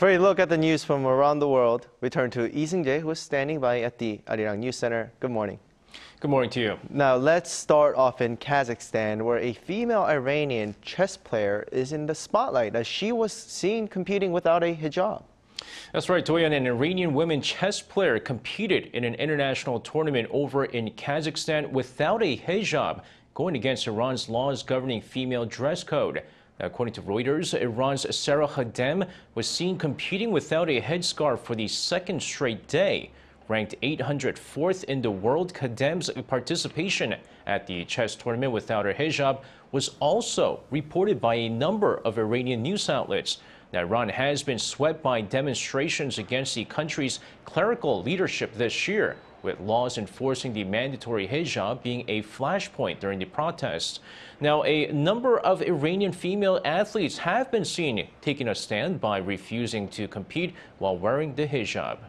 For a look at the news from around the world, we turn to Lee Seung-jae, who is standing by at the Arirang News Center. Good morning. Good morning to you. Now, let's start off in Kazakhstan, where a female Iranian chess player is in the spotlight as she was seen competing without a hijab. That's right, Toyan. An Iranian women chess player competed in an international tournament over in Kazakhstan without a hijab, going against Iran's laws governing female dress code. According to Reuters, Iran's Sara Khadem was seen competing without a headscarf for the second straight day. Ranked 804th in the world, Khadem's participation at the chess tournament without her hijab was also reported by a number of Iranian news outlets. Now, Iran has been swept by demonstrations against the country's clerical leadership this year, with laws enforcing the mandatory hijab being a flashpoint during the protests. Now, a number of Iranian female athletes have been seen taking a stand by refusing to compete while wearing the hijab.